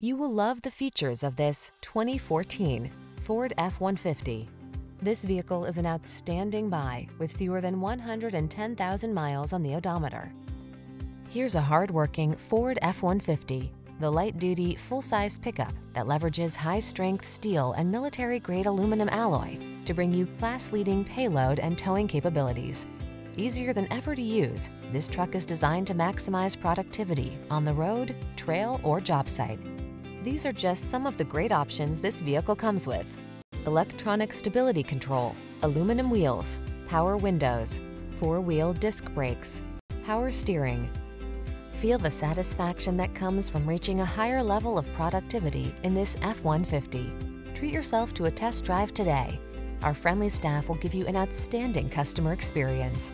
You will love the features of this 2014 Ford F-150. This vehicle is an outstanding buy with fewer than 110,000 miles on the odometer. Here's a hard-working Ford F-150, the light-duty, full-size pickup that leverages high-strength steel and military-grade aluminum alloy to bring you class-leading payload and towing capabilities. Easier than ever to use, this truck is designed to maximize productivity on the road, trail, or job site. These are just some of the great options this vehicle comes with: electronic stability control, aluminum wheels, power windows, four-wheel disc brakes, power steering. Feel the satisfaction that comes from reaching a higher level of productivity in this F-150. Treat yourself to a test drive today. Our friendly staff will give you an outstanding customer experience.